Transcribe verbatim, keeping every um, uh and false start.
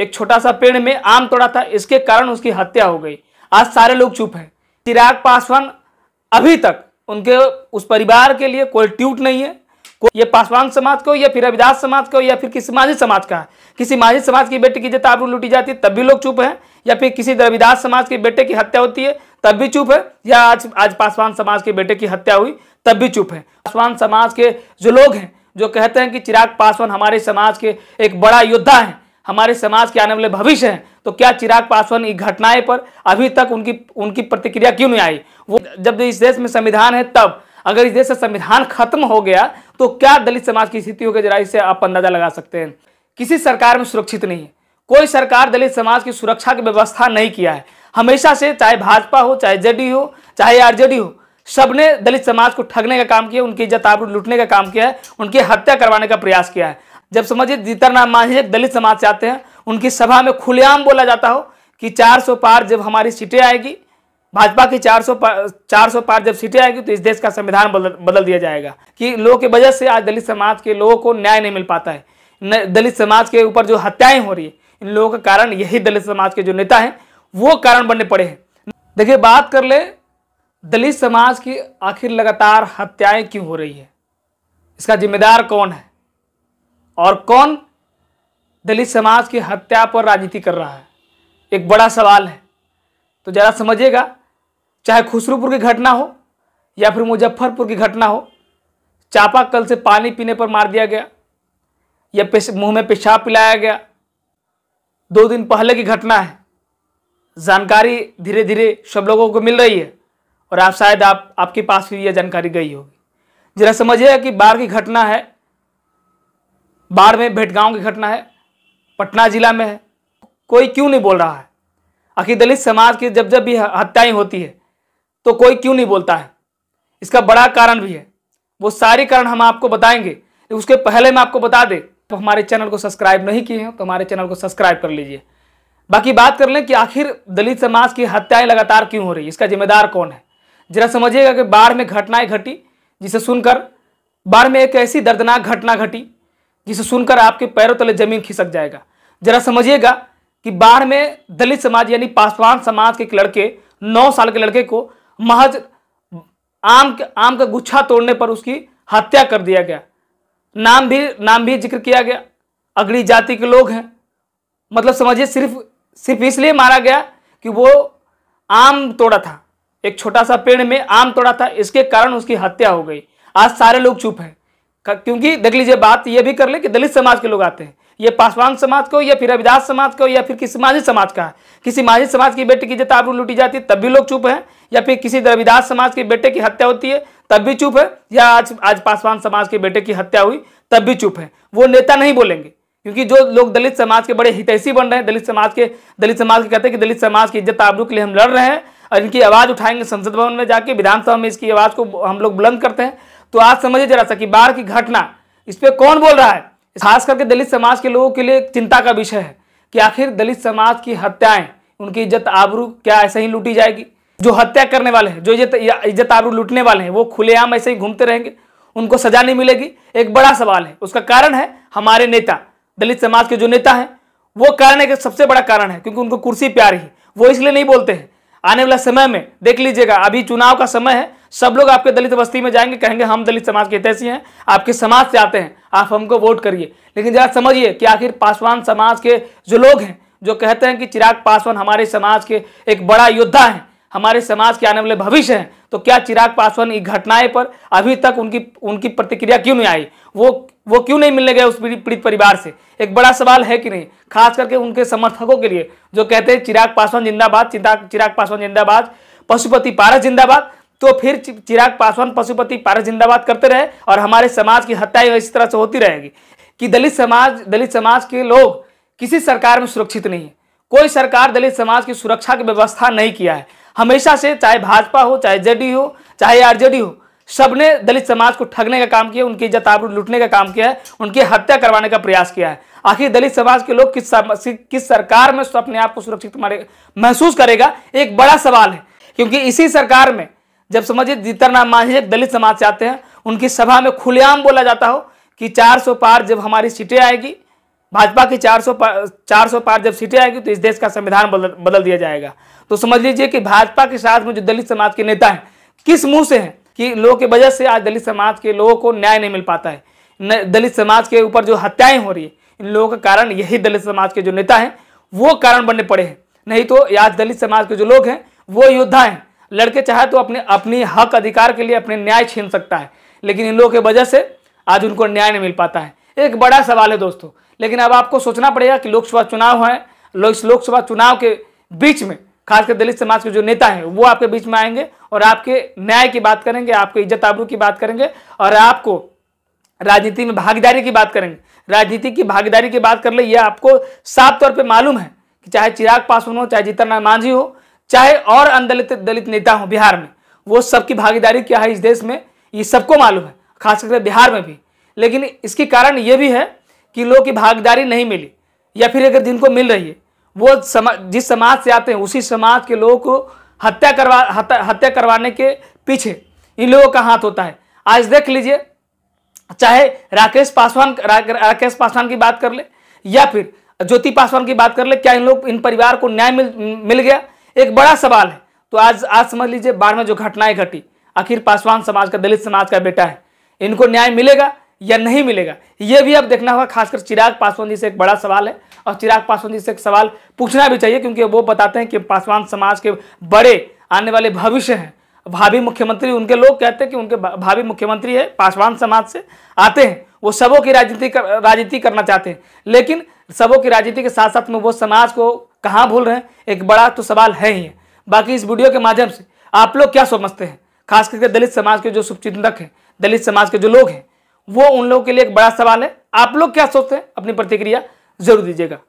एक छोटा सा पेड़ में आम तोड़ा था, इसके कारण उसकी हत्या हो गई। आज सारे लोग चुप हैं। चिराग पासवान अभी तक उनके उस परिवार के लिए कोई ट्यूट नहीं है। ये पासवान समाज को या फिर रविदास समाज को या फिर किसी माझी समाज का है, किसी माझी समाज की बेटी की जब आबरू लूटी जाती है तब भी लोग चुप हैं, या फिर किसी रविदास समाज के बेटे की हत्या होती है तब भी चुप है, या आज आज पासवान समाज के बेटे की हत्या हुई तब भी चुप है। पासवान समाज के जो लोग हैं जो कहते हैं कि चिराग पासवान हमारे समाज के एक बड़ा योद्धा है, हमारे समाज के आने वाले भविष्य हैं, तो क्या चिराग पासवान की घटनाएं पर अभी तक उनकी उनकी प्रतिक्रिया क्यों नहीं आई? वो जब इस देश में संविधान है, तब अगर इस देश से संविधान खत्म हो गया तो क्या दलित समाज की स्थिति होगी, जरा इससे आप अंदाजा लगा सकते हैं। किसी सरकार में सुरक्षित नहीं है, कोई सरकार दलित समाज की सुरक्षा की व्यवस्था नहीं किया है। हमेशा से चाहे भाजपा हो, चाहे जेडी हो, चाहे आरजेडी हो, सबने दलित समाज को ठगने का काम किया, उनकी इज्जत आबरू लूटने का काम किया है, उनकी हत्या करवाने का प्रयास किया है। जब समझिए जीताराम मांझी एक दलित समाज से आते हैं, उनकी सभा में खुलेआम बोला जाता हो कि चार सौ पार जब हमारी सीटें आएगी, भाजपा की चार सौ पार चार सौ पार जब सीटें आएगी तो इस देश का संविधान बदल, बदल दिया जाएगा, कि लोगों के वजह से आज दलित समाज के लोगों को न्याय नहीं मिल पाता है। दलित समाज के ऊपर जो हत्याएं हो रही है, इन लोगों का कारण यही दलित समाज के जो नेता हैं वो कारण बनने पड़े हैं। देखिए, बात कर ले दलित समाज की आखिर लगातार हत्याएं क्यों हो रही है, इसका जिम्मेदार कौन है और कौन दलित समाज की हत्या पर राजनीति कर रहा है, एक बड़ा सवाल है। तो ज़रा समझिएगा, चाहे खुसरूपुर की घटना हो या फिर मुजफ्फरपुर की घटना हो, चापाकल से पानी पीने पर मार दिया गया या मुंह में पेशाब पिलाया गया, दो दिन पहले की घटना है। जानकारी धीरे धीरे सब लोगों को मिल रही है और आप शायद आप आपके पास भी यह जानकारी गई होगी। ज़रा समझिएगा कि बाढ़ की घटना है, बाढ़ में भेंटगाँव की घटना है, पटना जिला में है, कोई क्यों नहीं बोल रहा है? आखिर दलित समाज की जब जब भी हत्याएं होती है तो कोई क्यों नहीं बोलता है? इसका बड़ा कारण भी है, वो सारे कारण हम आपको बताएंगे। उसके पहले मैं आपको बता दें, तो हमारे चैनल को सब्सक्राइब नहीं किए हैं तो हमारे चैनल को सब्सक्राइब कर लीजिए। बाकी बात कर लें कि आखिर दलित समाज की हत्याएँ लगातार क्यों हो रही है, इसका जिम्मेदार कौन है। जरा समझिएगा कि बाढ़ में घटनाएँ घटी जिसे सुनकर, बाढ़ में एक ऐसी दर्दनाक घटना घटी जिसे सुनकर आपके पैरों तले जमीन खिसक जाएगा। जरा समझिएगा कि बाढ़ में दलित समाज यानी पासवान समाज के एक लड़के, नौ साल के लड़के को महज आम आम का गुच्छा तोड़ने पर उसकी हत्या कर दिया गया। नाम भी नाम भी जिक्र किया गया, अगड़ी जाति के लोग हैं, मतलब समझिए सिर्फ सिर्फ इसलिए मारा गया कि वो आम तोड़ा था, एक छोटा सा पेड़ में आम तोड़ा था, इसके कारण उसकी हत्या हो गई। आज सारे लोग चुप हैं, क्योंकि देख लीजिए, बात यह भी कर ले कि दलित समाज के लोग आते हैं, ये पासवान समाज को या फिर रविदास समाज को या फिर किसी माझी समाज का है, किसी माझी समाज की बेटी की जब आबरू लूटी जाती है तब भी लोग चुप हैं, या फिर किसी रविदास समाज के बेटे की हत्या होती है तब भी चुप है, या आज आज पासवान समाज के बेटे की हत्या हुई तब भी चुप है। वो नेता नहीं बोलेंगे, क्योंकि जो लोग दलित समाज के बड़े हितैषी बन रहे हैं, दलित समाज के दलित समाज के कहते हैं कि दलित समाज की इज्जत आबरू के लिए हम लड़ रहे हैं और इनकी आवाज़ उठाएंगे, संसद भवन में जाके विधानसभा में इसकी आवाज़ को हम लोग बुलंद करते हैं। तो आज समझिए जरा सा कि बाढ़ की घटना, इस पर कौन बोल रहा है? खास करके दलित समाज के लोगों के लिए चिंता का विषय है कि आखिर दलित समाज की हत्याएं, उनकी इज्जत आबरू क्या ऐसे ही लूटी जाएगी? जो हत्या करने वाले हैं, जो इज्जत आबरू लूटने वाले हैं, वो खुलेआम ऐसे ही घूमते रहेंगे, उनको सजा नहीं मिलेगी? एक बड़ा सवाल है। उसका कारण है हमारे नेता, दलित समाज के जो नेता हैं वो कारण है कि सबसे बड़ा कारण है, क्योंकि उनको कुर्सी प्यारी है, वो इसलिए नहीं बोलते हैं। आने वाला समय में देख लीजिएगा, अभी चुनाव का समय है, सब लोग आपके दलित बस्ती में जाएंगे, कहेंगे हम दलित समाज के हितैषी हैं, आपके समाज से आते हैं, आप हमको वोट करिए। लेकिन जरा समझिए कि आखिर पासवान समाज के जो लोग हैं जो कहते हैं कि चिराग पासवान हमारे समाज के एक बड़ा योद्धा है, हमारे समाज के आने वाले भविष्य हैं, तो क्या चिराग पासवान की घटनाएं पर अभी तक उनकी उनकी प्रतिक्रिया क्यों नहीं आई? वो वो क्यों नहीं मिलने गए उस पीड़ित परिवार से? एक बड़ा सवाल है कि नहीं, खास करके उनके समर्थकों के लिए जो कहते हैं चिराग पासवान जिंदाबाद, चिराग पासवान जिंदाबाद, पशुपति पारस जिंदाबाद। तो फिर चिराग पासवान पशुपति पारस जिंदाबाद करते रहे और हमारे समाज की हत्याएं इस तरह से होती रहेगी कि दलित समाज दलित समाज के लोग किसी सरकार में सुरक्षित नहीं है। कोई सरकार दलित समाज की सुरक्षा की व्यवस्था नहीं किया है। हमेशा से चाहे भाजपा हो, चाहे जेडी हो, चाहे आरजेडी हो, सबने दलित समाज को ठगने का काम किया, उनकी इज्जत आबरू लूटने का काम किया है, उनकी हत्या करवाने का प्रयास किया है। आखिर दलित समाज के लोग किस किस सरकार में अपने आप को सुरक्षित महसूस करेगा, एक बड़ा सवाल है। क्योंकि इसी सरकार में जब समझिए जीताराम मांझी एक दलित समाज से आते हैं, उनकी सभा में खुलेआम बोला जाता हो कि चार सौ पार जब हमारी सीटें आएगी, भाजपा की चार सौ चार सौ पार जब सीटें आएगी तो इस देश का संविधान बदल, बदल दिया जाएगा। तो समझ लीजिए कि भाजपा के साथ में जो दलित समाज के नेता हैं किस मुंह से हैं कि लोगों के वजह से आज दलित समाज के लोगों को न्याय नहीं मिल पाता है। दलित समाज के ऊपर जो हत्याएं हो रही है इन लोगों का कारण यही दलित समाज के जो नेता हैं वो कारण बनने पड़े हैं। नहीं तो आज दलित समाज के जो लोग हैं वो योद्धा हैं, लड़के चाहे तो अपने अपनी हक अधिकार के लिए अपने न्याय छीन सकता है, लेकिन इन लोगों के वजह से आज उनको न्याय नहीं मिल पाता है। एक बड़ा सवाल है दोस्तों, लेकिन अब आपको सोचना पड़ेगा कि लोकसभा चुनाव है, इस लोकसभा चुनाव के बीच में खासकर दलित समाज के जो नेता हैं वो आपके बीच में आएंगे और आपके न्याय की बात करेंगे, आपके इज्जत आबरू की बात करेंगे और आपको राजनीति में भागीदारी की बात करेंगे। राजनीति की भागीदारी की बात कर ले, यह आपको साफ तौर पर मालूम है कि चाहे चिराग पासवान हो, चाहे जीताराम मांझी हो, चाहे और अनदलित दलित नेता हो बिहार में, वो सबकी भागीदारी क्या है इस देश में ये सबको मालूम है, खासकर बिहार में भी। लेकिन इसके कारण ये भी है कि लोगों की भागीदारी नहीं मिली, या फिर अगर जिनको मिल रही है वो समा जिस समाज से आते हैं उसी समाज के लोगों को हत्या करवा हत्या, हत्या करवाने के पीछे इन लोगों का हाथ होता है। आज देख लीजिए, चाहे राकेश पासवान रा, राकेश पासवान की बात कर ले या फिर ज्योति पासवान की बात कर ले, क्या इन लोग इन परिवार को न्याय मिल मिल गया? एक बड़ा सवाल है। तो आज आज समझ लीजिए बाढ़ में जो घटनाएं घटी, आखिर पासवान समाज का दलित समाज का बेटा है, इनको न्याय मिलेगा या नहीं मिलेगा यह भी अब देखना होगा। खासकर चिराग पासवान जी से एक बड़ा सवाल है और चिराग पासवान जी से एक सवाल पूछना भी चाहिए, क्योंकि वो बताते हैं कि पासवान समाज के बड़े आने वाले भविष्य हैं, भावी मुख्यमंत्री उनके लोग कहते हैं कि उनके भावी मुख्यमंत्री है, पासवान समाज से आते हैं, वो सबों की राजनीति कर, राजनीति करना चाहते हैं, लेकिन सबों की राजनीति के साथ साथ में वो समाज को कहाँ भूल रहे हैं, एक बड़ा तो सवाल है ही है। बाकी इस वीडियो के माध्यम से आप लोग क्या समझते हैं, खास करके दलित समाज के जो शुभचिंतक हैं, दलित समाज के जो लोग हैं, वो उन लोगों के लिए एक बड़ा सवाल है। आप लोग क्या सोचते हैं, अपनी प्रतिक्रिया जरूर दीजिएगा।